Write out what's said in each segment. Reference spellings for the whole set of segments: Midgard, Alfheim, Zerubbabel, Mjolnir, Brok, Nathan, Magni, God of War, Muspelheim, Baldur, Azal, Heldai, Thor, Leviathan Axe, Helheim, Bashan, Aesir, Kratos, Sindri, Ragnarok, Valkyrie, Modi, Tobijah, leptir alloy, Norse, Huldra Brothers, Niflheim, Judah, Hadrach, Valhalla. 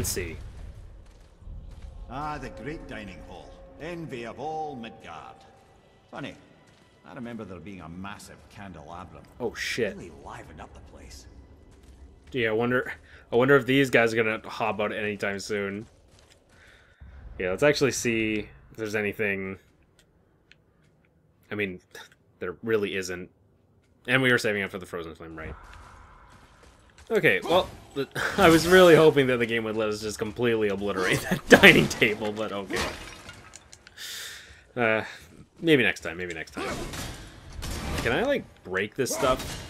Fancy. Ah, the great dining hall. Envy of all Midgard. Funny, I remember there being a massive candelabrum. Oh shit. Really livened up the place. Gee, I wonder if these guys are gonna hop out anytime soon. Yeah, let's actually see if there's anything. I mean, there really isn't. And we were saving up for the Frozen Flame, right? Okay, well, I was really hoping that the game would let us just completely obliterate that dining table, but okay. Maybe next time, maybe next time. Can I, like, break this stuff?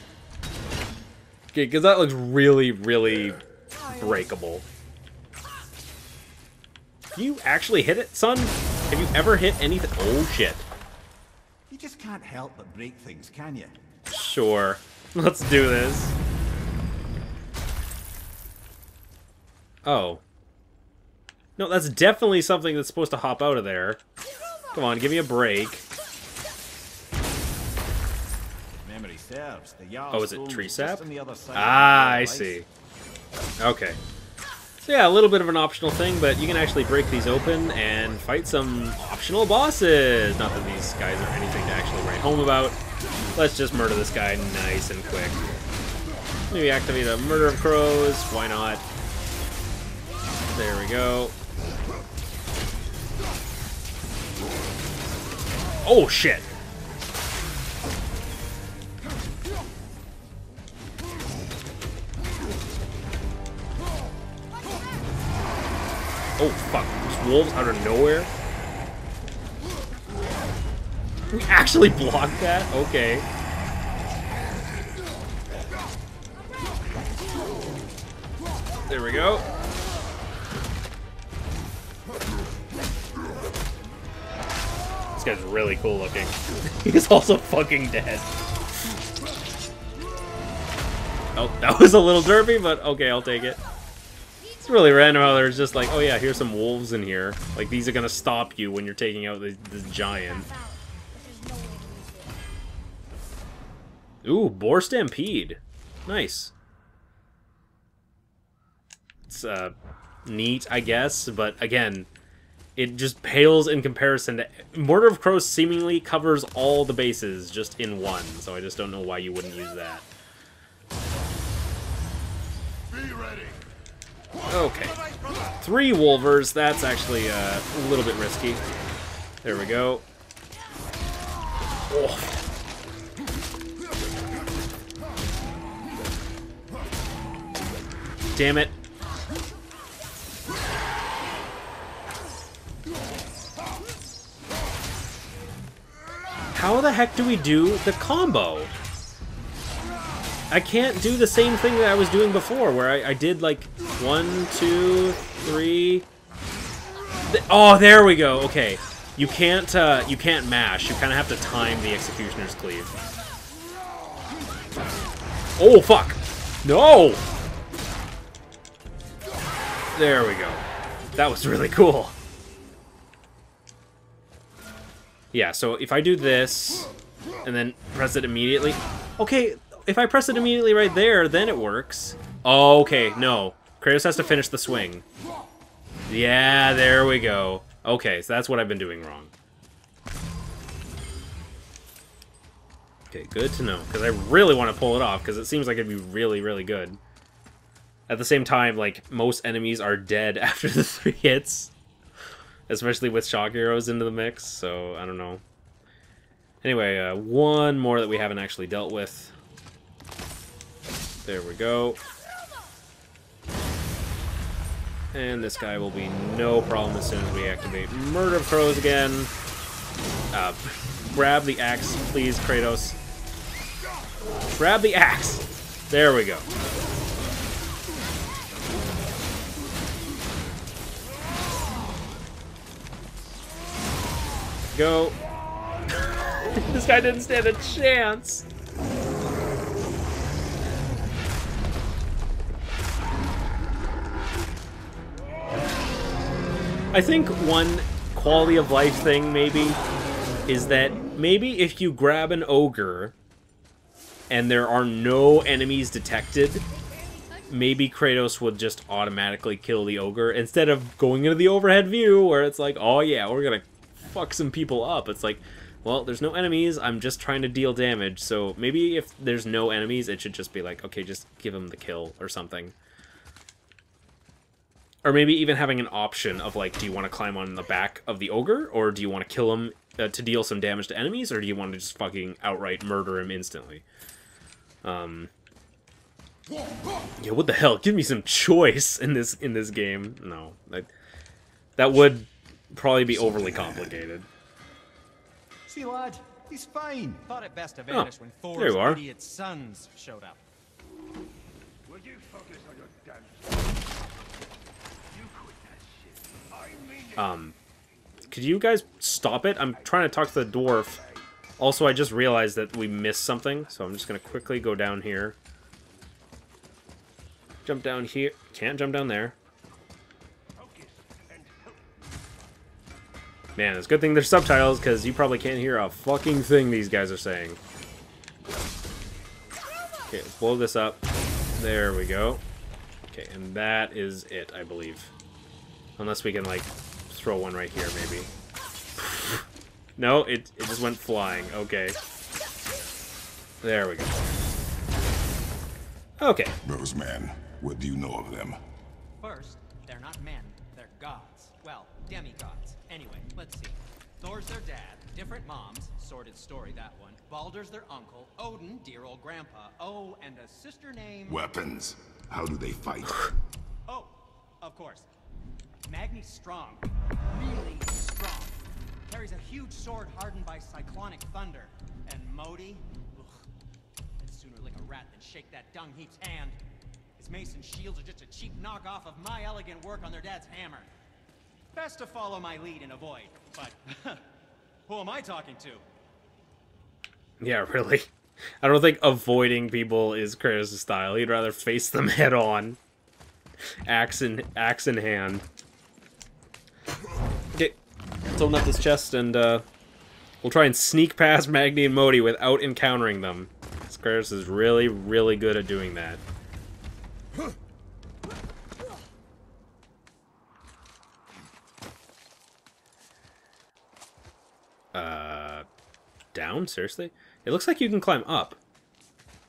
Okay, because that looks really, really breakable. Can you actually hit it, son? Have you ever hit anything? Oh, shit. You just can't help but break things, can you? Sure. Let's do this. Oh. No, that's definitely something that's supposed to hop out of there. Come on, give me a break. Memory serves. The Yarl. Oh, is it tree sap? Ah, I see. Okay. So yeah, a little bit of an optional thing, but you can actually break these open and fight some optional bosses. Not that these guys are anything to actually write home about. Let's just murder this guy nice and quick. Maybe activate a murder of crows. Why not? There we go. Oh shit! Oh fuck! There's wolves out of nowhere. We actually blocked that? Okay. There we go. This guy's really cool looking. He's also fucking dead. Oh, that was a little derpy, but okay, I'll take it. It's really random how there's just like, oh yeah, here's some wolves in here. Like, these are gonna stop you when you're taking out this giant. Ooh, boar stampede. Nice. It's, neat, I guess, but again, it just pales in comparison to... Murder of Crows seemingly covers all the bases just in one, so I just don't know why you wouldn't use that. Be ready. Okay. 3 wolvers, that's actually a little bit risky. There we go. Oh. Damn it. How the heck do we do the combo? I can't do the same thing that I was doing before, where I did like 1, 2, 3. Oh, there we go. Okay, you can't mash. You kind of have to time the executioner's cleave. Oh fuck! No. There we go. That was really cool. Yeah, so if I do this, and then press it immediately... Okay, if I press it immediately right there, then it works. Oh, okay, no. Kratos has to finish the swing. Yeah, there we go. Okay, so that's what I've been doing wrong. Okay, good to know, because I really want to pull it off, because it seems like it'd be really, really good. At the same time, like, most enemies are dead after the 3 hits. Especially with shock arrows into the mix, so I don't know. Anyway, one more that we haven't actually dealt with. There we go. And this guy will be no problem as soon as we activate Murder of Crows again. Grab the axe, please, Kratos. Grab the axe! There we go. Go. This guy didn't stand a chance. I think one quality of life thing maybe is that maybe if you grab an ogre and there are no enemies detected, maybe Kratos would just automatically kill the ogre instead of going into the overhead view where it's like, oh yeah, we're gonna fuck some people up. It's like, well, there's no enemies, I'm just trying to deal damage. So maybe if there's no enemies, it should just be like, okay, just give him the kill or something. Or maybe even having an option of like, do you want to climb on the back of the ogre, or do you want to kill him to deal some damage to enemies, or do you want to just fucking outright murder him instantly? Yeah, what the hell? Give me some choice in this game. No, that would probably be overly complicated. See, lad, he's fine. Thought it best to vanish when Thor's idiot sons showed up. Will you focus on your damn could you guys stop it? I'm trying to talk to the dwarf. Also, I just realized that we missed something, so I'm just gonna quickly go down here. Jump down here. Can't jump down there. Man, it's a good thing there's subtitles, because you probably can't hear a fucking thing these guys are saying. Okay, let's blow this up. There we go. Okay, and that is it, I believe. Unless we can, like, throw one right here, maybe. No, it just went flying. Okay. There we go. Okay. Those men, what do you know of them? First, they're not men, they're gods. Well, demigods. Anyway, let's see. Thor's their dad, different moms, sordid story that one. Baldur's their uncle, Odin, dear old grandpa. Oh, and a sister named... Weapons. How do they fight? Oh, of course. Magni's strong, really strong. Carries a huge sword hardened by cyclonic thunder. And Modi, ugh, I'd sooner lick a rat than shake that dung heap's hand. His mason shields are just a cheap knockoff of my elegant work on their dad's hammer. Best to follow my lead and avoid, but who am I talking to? Yeah, really. I don't think avoiding people is Kratos' style. He'd rather face them head on. Axe in hand. Okay, let's open up this chest and we'll try and sneak past Magni and Modi without encountering them. Kratos is really, really good at doing that. Down? Seriously? It looks like you can climb up.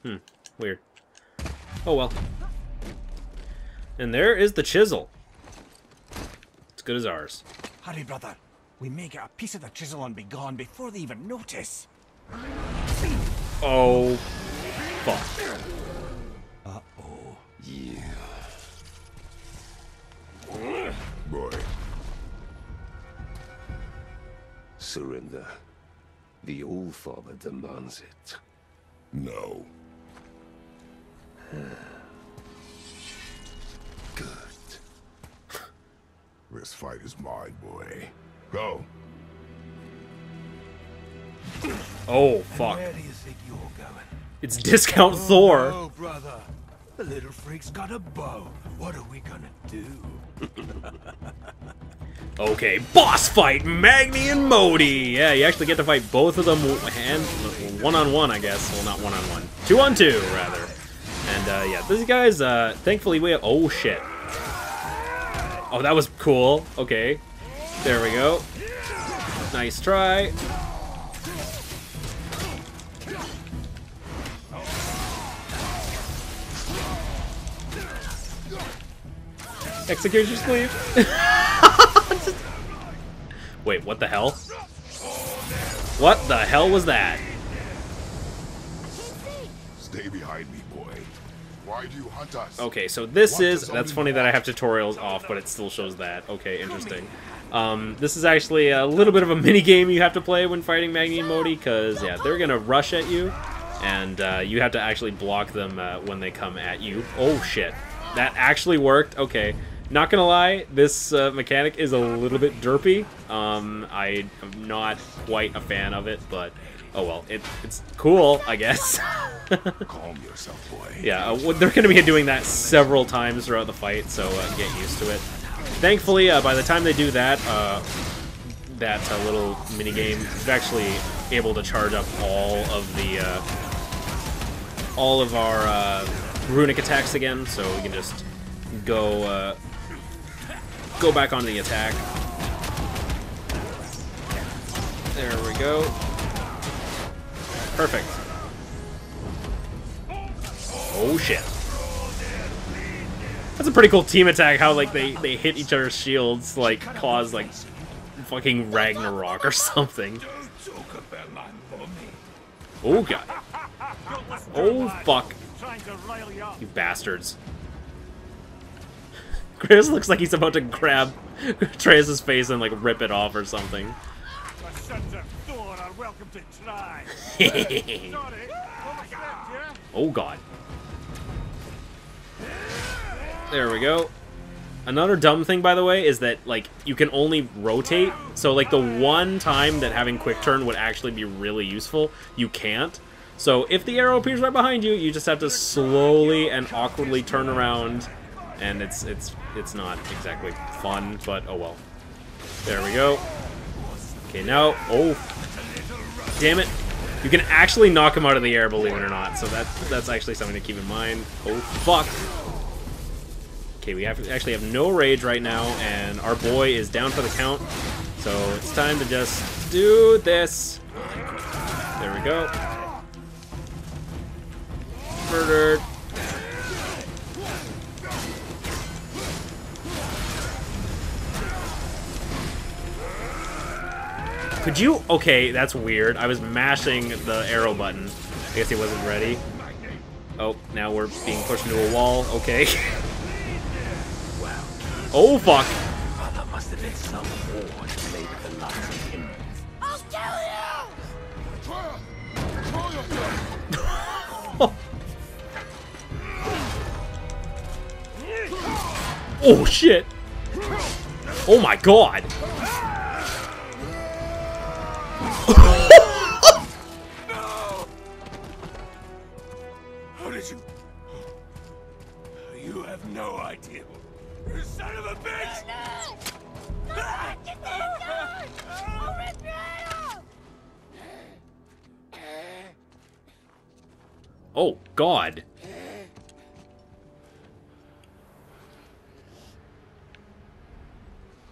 Hmm, weird. Oh well. And there is the chisel. It's good as ours. Hurry, brother. We may get a piece of the chisel and be gone before they even notice. Oh, fuck. Uh-oh. Yeah. Boy. Surrender. The old father demands it. No. Good. This fight is mine, boy. Go. Oh, fuck. Where do you think you're going? It's Discount Thor. Oh, brother. The little freak's got a bow. What are we gonna do? Okay, boss fight, Magni and Modi. Yeah, you actually get to fight both of them and one-on-one, I guess. Well, not one-on-one. Two-on-two, rather. And, yeah, these guys, thankfully we have... Oh, shit. Oh, that was cool. Okay. There we go. Nice try. Execute your sleeve. Wait, what the hell? What the hell was that? Stay behind me, boy. Why do you hunt us? Okay, so this is... That's funny that I have tutorials off, but it still shows that. Okay, interesting. This is actually a little bit of a mini-game you have to play when fighting Magni and Modi, because, yeah, they're going to rush at you, and you have to actually block them when they come at you. Oh, shit. That actually worked. Okay. Not gonna lie, this mechanic is a little bit derpy. I'm not quite a fan of it, but oh well. It's cool, I guess. Calm yourself, boy. Yeah, they're gonna be doing that several times throughout the fight, so get used to it. Thankfully, by the time they do that, that little mini game is actually able to charge up all of our runic attacks again, so we can just go back on the attack. There we go. Perfect. Oh shit. That's a pretty cool team attack, how like they hit each other's shields, like cause like fucking Ragnarok or something. Oh god. Oh fuck. You bastards. Kratos looks like he's about to grab Atreus' face and like rip it off or something. The sons of Thor are welcome to try. Oh god. There we go. Another dumb thing, by the way, is that like you can only rotate. So like the one time that having quick turn would actually be really useful, you can't. So if the arrow appears right behind you, you just have to slowly and awkwardly turn around, and it's not exactly fun, but oh well. There we go. Okay, now, oh, damn it. You can actually knock him out of the air, believe it or not. So that's actually something to keep in mind. Oh fuck. Okay, we actually have no rage right now, and our boy is down for the count. So it's time to just do this. There we go. Murdered. Could you? Okay, that's weird. I was mashing the arrow button. I guess he wasn't ready. Oh, now we're being pushed into a wall. Okay. Oh fuck! Mother must have been some war to make the life of him. I'll kill you! Oh shit! Oh my god! No! How did you? You have no idea. You son of a bitch! No! No! No! Get that down! I'll retrial! Oh god.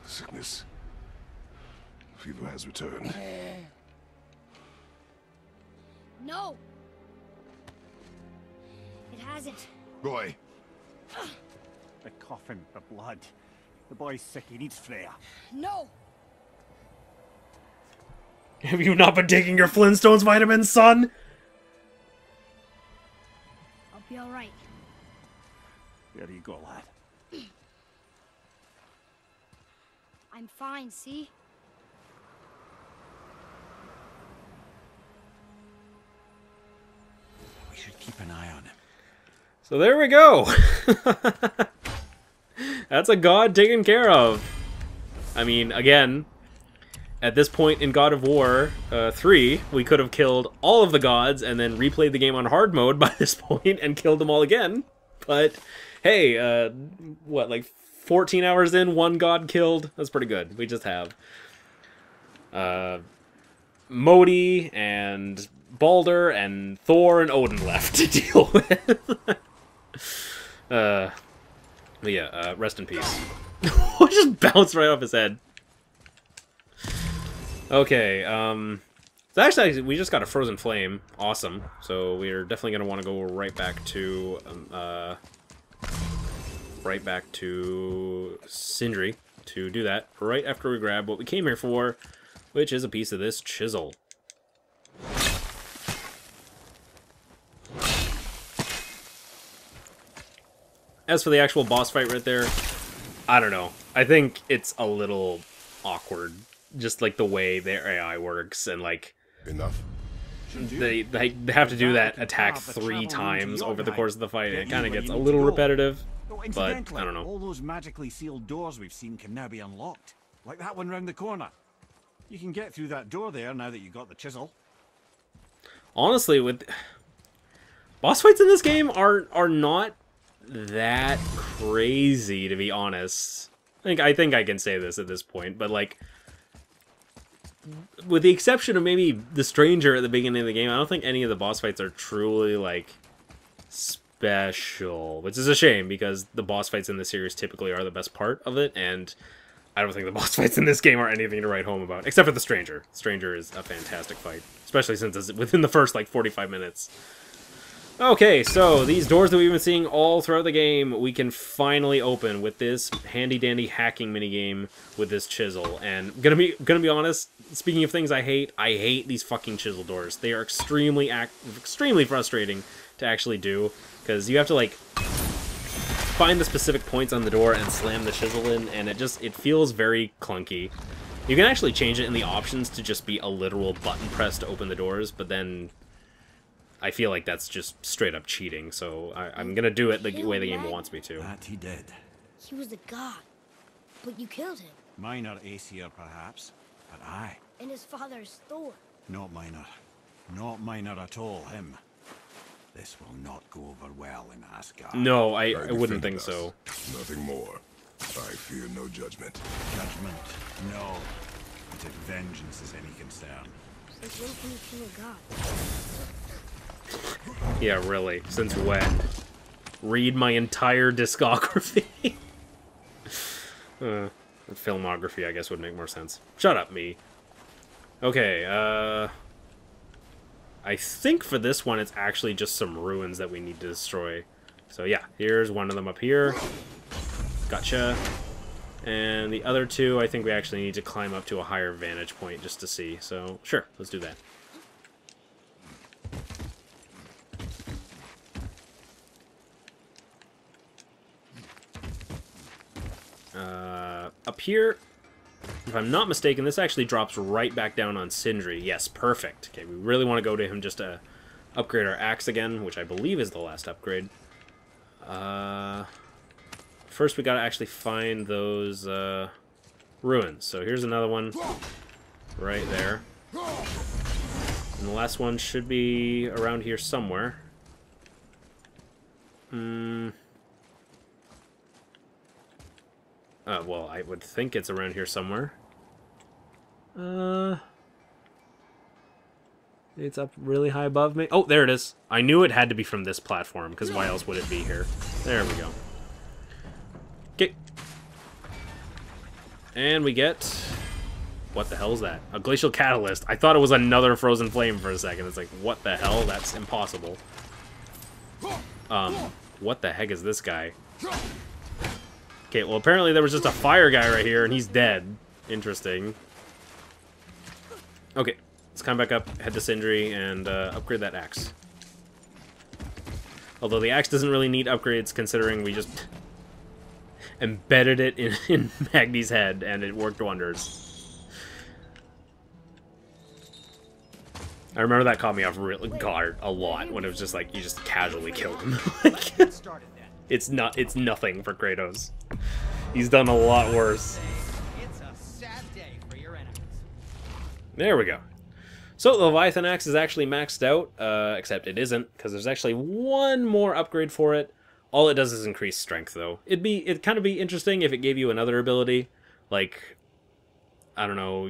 Sickness. Fever has returned. No! It hasn't. Boy. The coffin, the blood. The boy's sick, he needs Freya. No! Have you not been taking your Flintstones vitamins, son? I'll be alright. There you go, lad. I'm fine, see? We should keep an eye on him. So there we go! That's a god taken care of. I mean, again, at this point in God of War 3, we could have killed all of the gods and then replayed the game on hard mode by this point and killed them all again. But, hey, what, like 14 hours in, one god killed? That's pretty good. We just have Modi and Baldur and Thor and Odin left to deal with. Rest in peace. Just bounced right off his head. Okay, so actually, we just got a frozen flame. Awesome. So we're definitely gonna want to go right back to Sindri to do that right after we grab what we came here for, which is a piece of this chisel. As for the actual boss fight right there, I don't know. I think it's a little awkward, just like the way their AI works, and like enough. They have to do that attack 3 times over the course of the fight. It kind of gets a little repetitive, but I don't know. All those magically sealed doors we've seen can now be unlocked, like that one round the corner. You can get through that door there now that you got the chisel. Honestly, with boss fights in this game are not that crazy, to be honest. I think I can say this at this point, but like, with the exception of maybe the stranger at the beginning of the game, I don't think any of the boss fights are truly like special, which is a shame because the boss fights in the series typically are the best part of it, and I don't think the boss fights in this game are anything to write home about, except for the Stranger. Stranger is a fantastic fight, especially since it's within the first, like, 45 minutes. Okay, so these doors that we've been seeing all throughout the game, we can finally open with this handy-dandy hacking minigame with this chisel. And gonna be honest, speaking of things I hate these fucking chisel doors. They are extremely frustrating to actually do, because you have to, like, find the specific points on the door and slam the chisel in, and it feels very clunky. You can actually change it in the options to just be a literal button press to open the doors, but then I feel like that's just straight-up cheating, so I'm gonna do it the way the game wants me to. That he did. He was a god, but you killed him. Minor Aesir, perhaps, but I. And his father's Thor. Not minor. Not minor at all, him. This will not go over well in Asgard. No, I wouldn't think so. Nothing more. I fear no judgment. Judgment? No. But if vengeance is any concern. Since when can you kill a god? Yeah, really. Since when? Read my entire discography. Filmography, I guess, would make more sense. Shut up, me. Okay, I think for this one, it's actually just some ruins that we need to destroy. So, yeah, here's one of them up here. Gotcha. And the other two, I think we actually need to climb up to a higher vantage point just to see. So, sure, let's do that. Up here, if I'm not mistaken, this actually drops right back down on Sindri. Yes, perfect. Okay, we really want to go to him just to upgrade our axe again, which I believe is the last upgrade. First, we gotta actually find those ruins. So here's another one right there. And the last one should be around here somewhere. Well, I would think it's around here somewhere. It's up really high above me. Oh, there it is. I knew it had to be from this platform, because why else would it be here? There we go. Okay. And we get... What the hell is that? A glacial catalyst. I thought it was another frozen flame for a second. It's like, what the hell? That's impossible. What the heck is this guy? Okay, well, apparently there was just a fire guy right here, and he's dead. Interesting. Okay, let's climb back up, head to Sindri, and upgrade that axe. Although the axe doesn't really need upgrades, considering we just embedded it in Magni's head, and it worked wonders. I remember that caught me off really guard a lot, when it was just like, you just casually killed him. It's nothing for Kratos. He's done a lot worse. It's a sad day for your enemies. There we go. So the Leviathan Axe is actually maxed out, except it isn't, because there's actually one more upgrade for it. All it does is increase strength, though. It'd kind of be interesting if it gave you another ability, like, I don't know,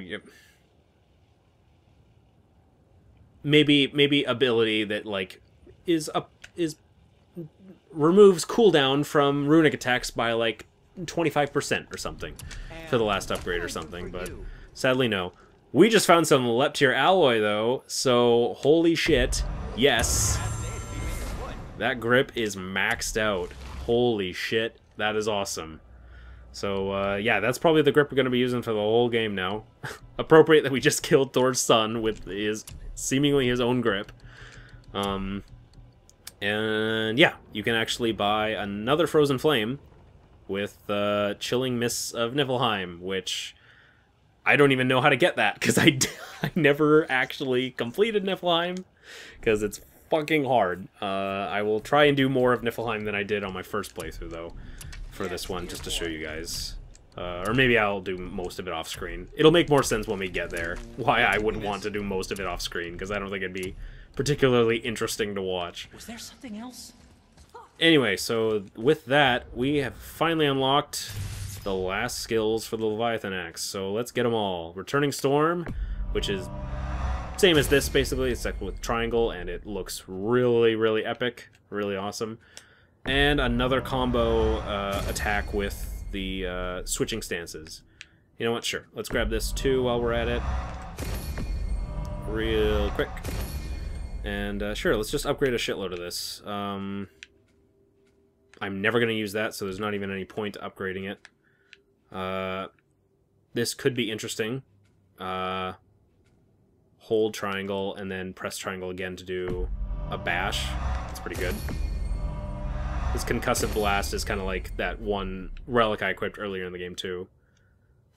maybe ability that like is removes cooldown from runic attacks by like 25% or something for the last upgrade or something, but sadly no. We just found some leptir alloy though, so holy shit, yes. That grip is maxed out. Holy shit, that is awesome. So yeah, that's probably the grip we're going to be using for the whole game now. Appropriate that we just killed Thor's son with seemingly his own grip. And yeah, you can actually buy another Frozen Flame with Chilling Mists of Niflheim, which I don't even know how to get that, because I never actually completed Niflheim, because it's fucking hard. I will try and do more of Niflheim than I did on my first playthrough, though, for this one, just to show you guys. Or maybe I'll do most of it off screen. It'll make more sense when we get there, why I would want to do most of it off screen, because I don't think it'd be particularly interesting to watch. Was there something else? Anyway, so with that, we have finally unlocked the last skills for the Leviathan Axe, so let's get them all. Returning Storm, which is same as this, basically. It's like with triangle, and it looks really, really epic. Really awesome. And another combo attack with the switching stances. You know what? Sure. Let's grab this too while we're at it. Real quick. And sure, let's just upgrade a shitload of this. I'm never going to use that, so there's not even any point to upgrading it. This could be interesting. Hold triangle and then press triangle again to do a bash. That's pretty good. This concussive blast is kind of like that one relic I equipped earlier in the game too.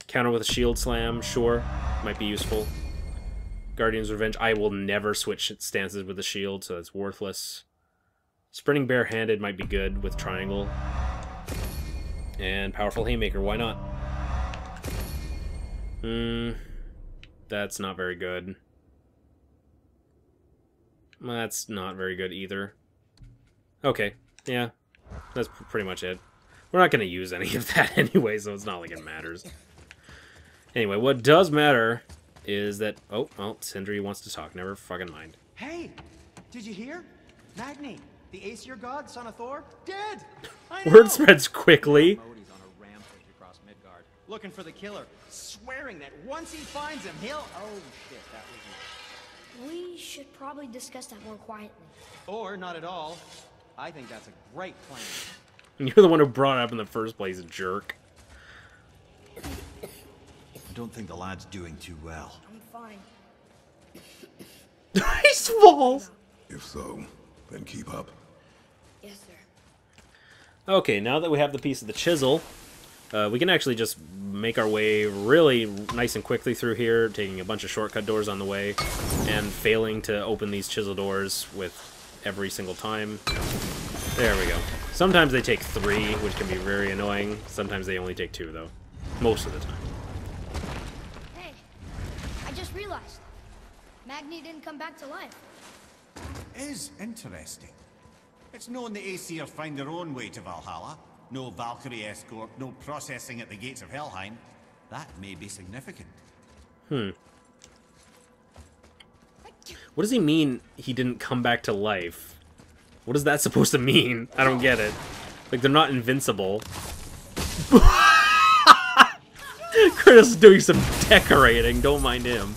Counter with a shield slam, sure, might be useful. Guardian's Revenge, I will never switch stances with the shield, so that's worthless. Sprinting barehanded might be good with triangle. And powerful haymaker, why not? That's not very good. That's not very good either. Okay, yeah, that's pretty much it. We're not going to use any of that anyway, so it's not like it matters. Anyway, what does matter is that... Oh, well, Sindri wants to talk. Never fucking mind. Hey, did you hear? Magni, the Aesir god, son of Thor, dead! Word spreads quickly. Modi's on a rampage across Midgard, looking for the killer, swearing that once he finds him, he'll... Oh, shit, that was me. We should probably discuss that more quietly. Or not at all. I think that's a great plan. You're the one who brought it up in the first place, jerk. I don't think the lad's doing too well. I'm fine. Nice walls! If so, then keep up. Yes, sir. Okay, now that we have the piece of the chisel, we can actually just make our way really nice and quickly through here, taking a bunch of shortcut doors on the way, and failing to open these chisel doors with every single time. There we go. Sometimes they take 3, which can be very annoying. Sometimes they only take 2, though. Most of the time. Hey, I just realized Magni didn't come back to life. Is interesting. It's known the Aesir find their own way to Valhalla. No Valkyrie escort, no processing at the gates of Helheim. That may be significant. What does he mean he didn't come back to life? What is that supposed to mean? I don't get it. Like, they're not invincible. Kratos is doing some decorating. Don't mind him.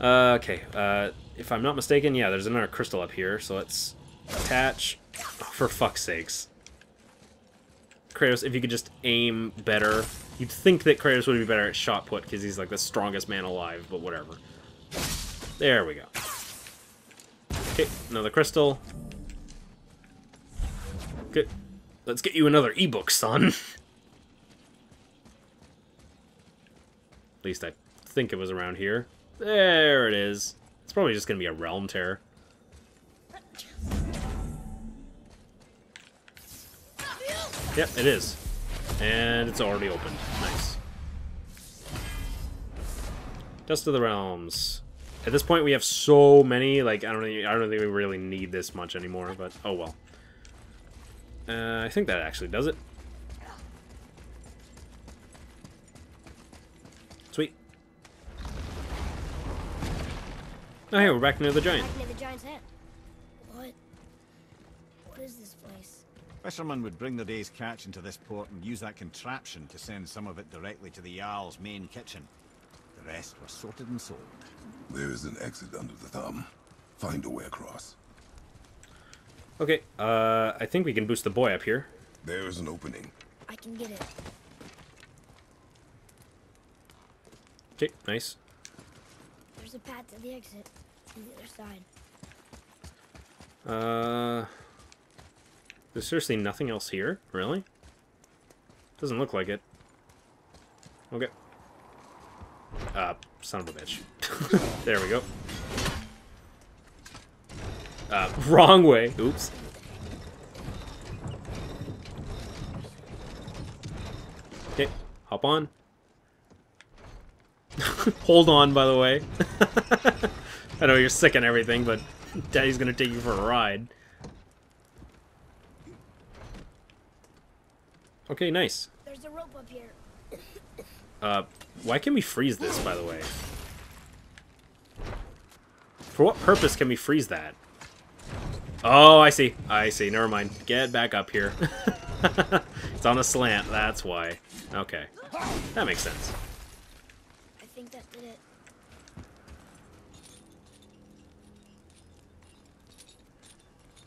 Okay. If I'm not mistaken, yeah, there's another crystal up here. So let's attach. Oh, for fuck's sakes. Kratos, if you could just aim better. You'd think that Kratos would be better at shot put because he's, like, the strongest man alive, but whatever. There we go. Okay, another crystal. Good. Let's get you another ebook, son. At least I think it was around here. There it is. It's probably just gonna be a realm tear. Yep, it is. And it's already opened. Nice. Dust of the Realms. At this point, we have so many. Like, I don't think we really need this much anymore. But oh well. I think that actually does it. Sweet. Oh, hey, we're back near the giant. Back near the giant's head. What is this place? Fishermen would bring the day's catch into this port and use that contraption to send some of it directly to the Jarl's main kitchen. The rest were sorted and sold. There is an exit under the thumb. Find a way across. Okay, I think we can boost the boy up here. There is an opening. I can get it. Okay, nice. There's a path to the exit on the other side. There's seriously nothing else here, really? Doesn't look like it. Okay. Son of a bitch. There we go. Wrong way. Oops. Okay, hop on. Hold on, by the way. I know you're sick and everything, but Daddy's gonna take you for a ride. Okay, nice. There's a rope up here. Why can we freeze this, by the way? For what purpose can we freeze that? Oh, I see. I see. Never mind. Get back up here. It's on a slant. That's why. Okay. That makes sense. I think that did it.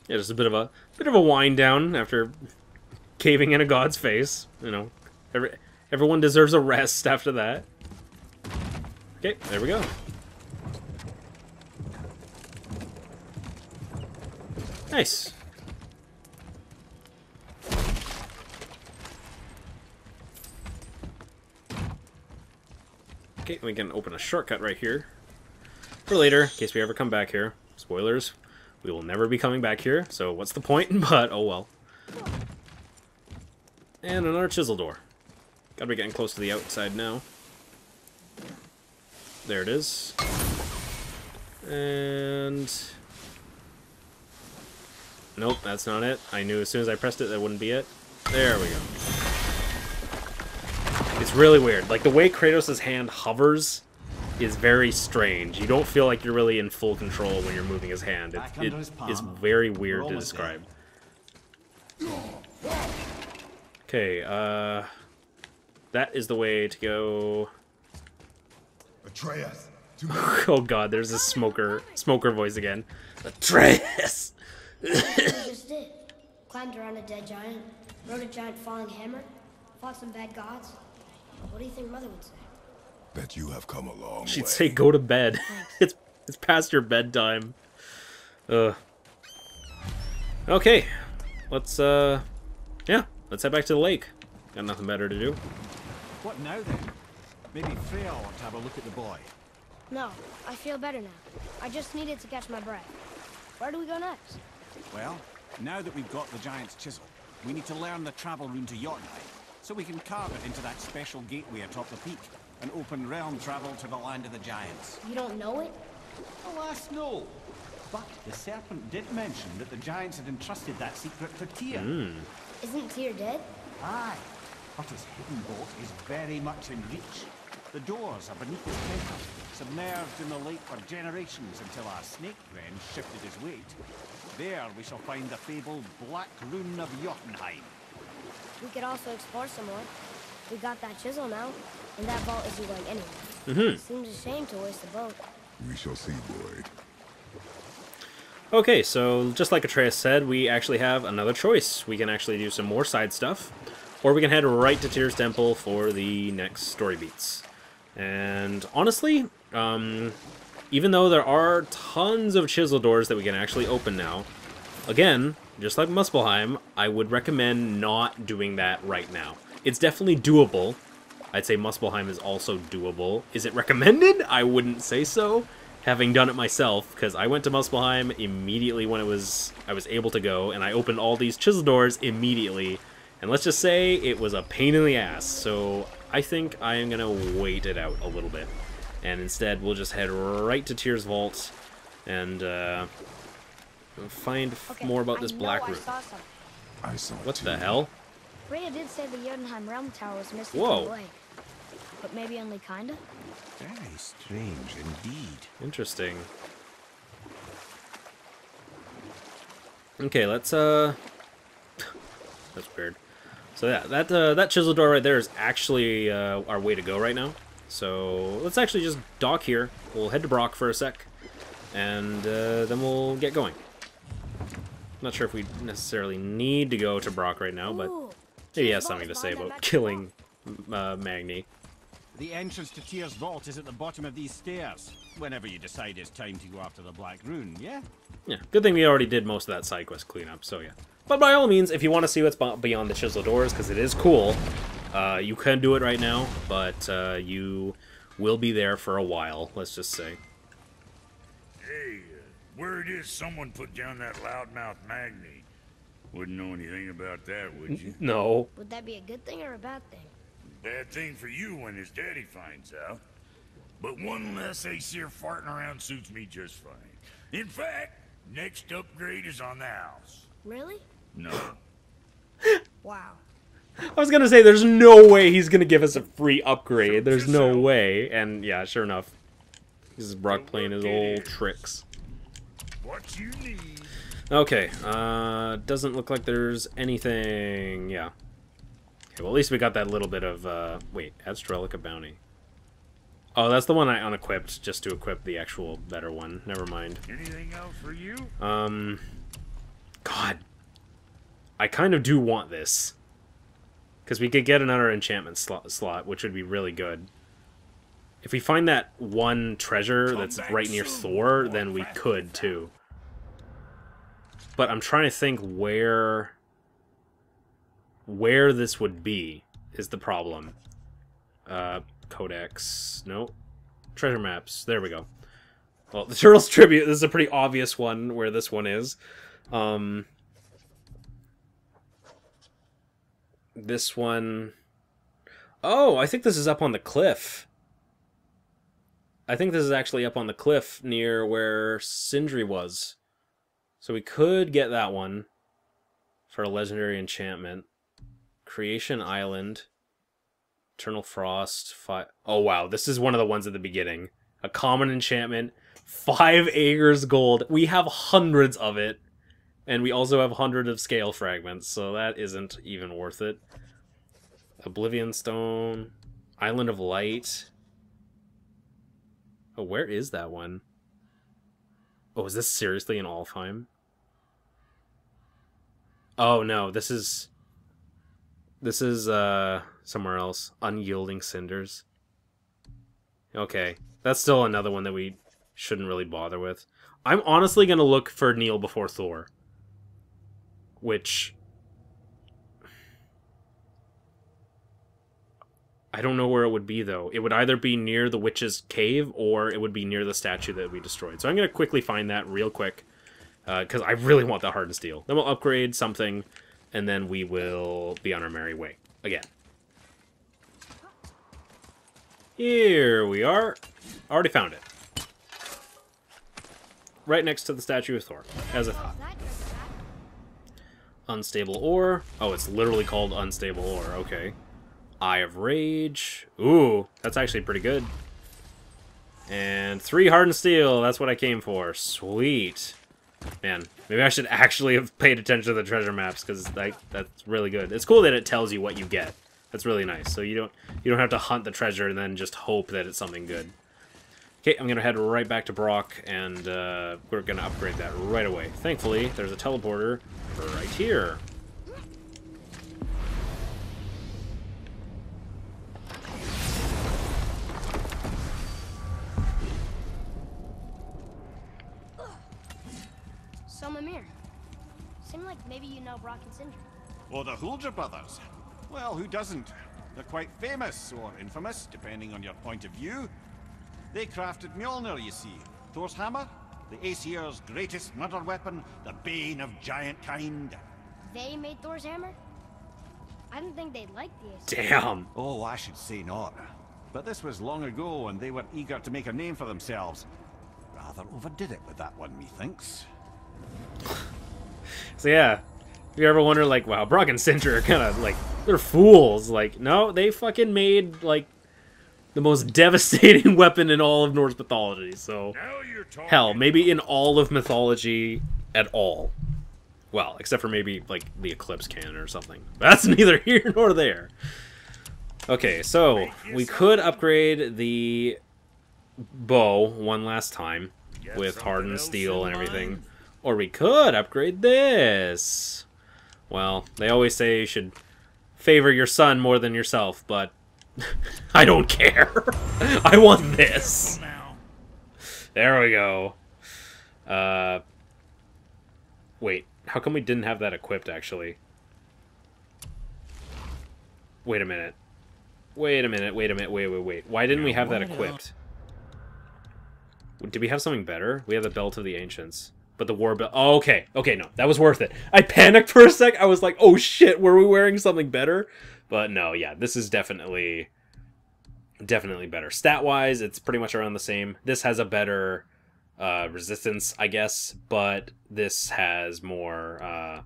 Yeah, just a bit of a wind down after caving in a god's face. You know, everyone deserves a rest after that. Okay, there we go. Nice. Okay, we can open a shortcut right here for later, in case we ever come back here. Spoilers, we will never be coming back here, so what's the point? But, oh well. And another chisel door. Gotta be getting close to the outside now. There it is. And... nope, that's not it. I knew as soon as I pressed it that wouldn't be it. There we go. It's really weird. Like, the way Kratos' hand hovers is very strange. You don't feel like you're really in full control when you're moving his hand. It is very weird to describe. Okay, that is the way to go... Atreus! Oh god, there's a smoker voice again. Atreus! Just did. Climbed around a dead giant, rode a giant falling hammer, fought some bad gods. What do you think Mother would say? Bet you have come a long way. She'd say go to bed. It's past your bedtime. Okay. Let's let's head back to the lake. Got nothing better to do. What now then? Maybe Freya ought to have a look at the boy. No, I feel better now. I just needed to catch my breath. Where do we go next? Well, now that we've got the giant's chisel, we need to learn the travel rune to Jotunheim, so we can carve it into that special gateway atop the peak, and open realm travel to the land of the giants. You don't know it? Alas, no. But the serpent did mention that the giants had entrusted that secret to Tyr. Mm. Isn't Tyr dead? Aye, but his hidden boat is very much in reach. The doors are beneath the center, submerged in the lake for generations until our snake wren shifted his weight. There we shall find the fabled Black Rune of Jotunheim. We could also explore some more. We got that chisel now, and that vault isn't going anywhere. Mm-hmm. Seems a shame to waste the boat. We shall see, Boyd. Okay, so just like Atreus said, we actually have another choice. We can actually do some more side stuff, or we can head right to Tyr's Temple for the next story beats. And honestly, even though there are tons of chisel doors that we can actually open now, again, just like Muspelheim, I would recommend not doing that right now. It's definitely doable. I'd say Muspelheim is also doable. Is it recommended? I wouldn't say so, having done it myself, because I went to Muspelheim immediately when I was able to go, and I opened all these chisel doors immediately, and let's just say it was a pain in the ass, so... I think I am going to wait it out a little bit. And instead, we'll just head right to Tyr's Vault and find more about this Black Rune. What the hell? Freya did say the Jotunheim Realm Tower was missing away. But maybe only kinda? Very strange indeed. Interesting. Okay, let's... That's weird. So yeah, that chisel door right there is actually our way to go right now. So let's actually just dock here. We'll head to Brok for a sec, and then we'll get going. Not sure if we necessarily need to go to Brok right now, but maybe he has something to say about killing Magni. The entrance to Tyr's vault is at the bottom of these stairs. Whenever you decide it's time to go after the Black Rune, yeah? Yeah, good thing we already did most of that side quest cleanup, so yeah. But by all means, if you want to see what's beyond the chisel doors, because it is cool, you can do it right now, but you will be there for a while, let's just say. Hey, word is someone put down that loudmouth Magni. Wouldn't know anything about that, would you? No. Would that be a good thing or a bad thing? Bad thing for you when his daddy finds out. But one less Aesir farting around suits me just fine. In fact, next upgrade is on the house. Really? No. Wow. I was gonna say, there's no way he's gonna give us a free upgrade. There's no way. And yeah, sure enough. This is Brok playing his old tricks. What you need. Okay, doesn't look like there's anything, yeah. Okay, well at least we got that little bit of, wait, that's Relic of Bounty. Oh, that's the one I unequipped just to equip the actual better one. Never mind. Anything else for you? God. I kind of do want this. Because we could get another enchantment slot, which would be really good. If we find that one treasure that's right near Thor, then we could too. But I'm trying to think where this would be is the problem. Codex, no, treasure maps. There we go. Well, the Turtles Tribute. This is a pretty obvious one where this one is. This one. Oh, I think this is up on the cliff. I think this is actually up on the cliff near where Sindri was. So we could get that one for a legendary enchantment. Creation Island. Eternal Frost. Oh, wow. This is one of the ones at the beginning. A common enchantment. 5 acres gold. We have hundreds of it. And we also have hundreds of scale fragments. So that isn't even worth it. Oblivion Stone. Island of Light. Oh, where is that one? Oh, is this seriously in Alfheim? Oh, no. This is, somewhere else. Unyielding Cinders. Okay. That's still another one that we shouldn't really bother with. I'm honestly going to look for Kneel Before Thor. Which... I don't know where it would be, though. It would either be near the witch's cave, or it would be near the statue that we destroyed. So I'm going to quickly find that real quick, because I really want that hardened steel. Then we'll upgrade something, and then we will be on our merry way again. Here we are. Already found it. Right next to the statue of Thor, as I thought. Unstable ore. Oh, it's literally called unstable ore. Okay. Eye of Rage. Ooh, that's actually pretty good. And 3 hardened steel. That's what I came for. Sweet. Man, maybe I should actually have paid attention to the treasure maps, because that's really good. It's cool that it tells you what you get. That's really nice. So you don't have to hunt the treasure and then just hope that it's something good. Okay, I'm going to head right back to Brok, and we're going to upgrade that right away. Thankfully, there's a teleporter right here. Seems like maybe you know Brok and Sindri. Or the Huldra Brothers. Well, who doesn't? They're quite famous, or infamous, depending on your point of view. They crafted Mjolnir, you see. Thor's hammer, the Aesir's greatest murder weapon, the bane of giant kind. They made Thor's hammer? I didn't think they'd like the Aesir. Damn! Oh, I should say not. But this was long ago, and they were eager to make a name for themselves. Rather overdid it with that one, methinks. So yeah, if you ever wonder, like, wow, Brok and Sindri are kind of, like, they're fools. Like, no, they fucking made, like, the most devastating weapon in all of Norse mythology. So, hell, maybe in all of mythology at all. Well, except for maybe, like, the Eclipse Cannon or something. That's neither here nor there. Okay, so we could upgrade the bow one last time with hardened steel and everything. Or we could upgrade this. Well, they always say you should favor your son more than yourself, but I don't care. I want this. There we go. Wait, how come we didn't have that equipped, actually? Wait a minute. Wait. Why didn't we have that equipped? Did we have something better? We have the Belt of the Ancients. But the war belt. Oh, okay. Okay, no. That was worth it. I panicked for a sec. I was like, oh shit, were we wearing something better? But no, yeah. This is definitely better. Stat-wise, it's pretty much around the same. This has a better resistance, I guess. But this has more...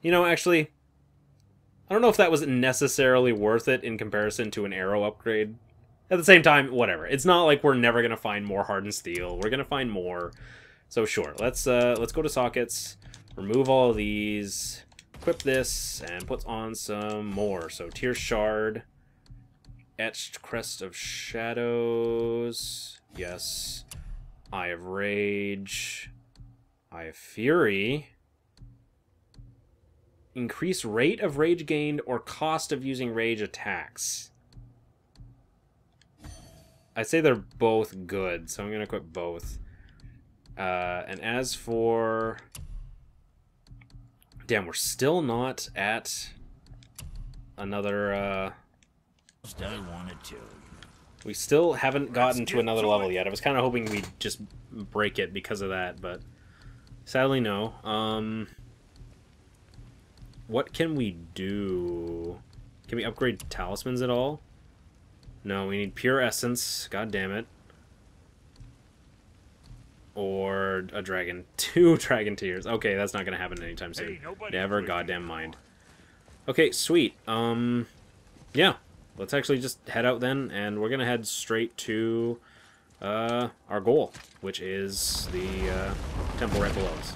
You know, actually... I don't know if that was necessarily worth it in comparison to an arrow upgrade. At the same time, whatever. It's not like we're never going to find more hardened steel. We're going to find more So sure, let's go to sockets, remove all of these, equip this, and put on some more. So Tyr Shard, Etched Crest of Shadows, yes, Eye of Rage, Eye of Fury, increase rate of rage gained or cost of using rage attacks. I'd say they're both good, so I'm gonna equip both. And as for... Damn, we're still not at another, We still haven't gotten to another level yet. I was kind of hoping we'd just break it because of that, but sadly no. What can we do? Can we upgrade talismans at all? No, we need pure essence. God damn it. Or a dragon. 2 dragon tears. Okay, that's not going to happen anytime soon. Hey, never goddamn mind. Okay, sweet. Yeah. Let's actually just head out then, and we're going to head straight to our goal, which is the temple right below us.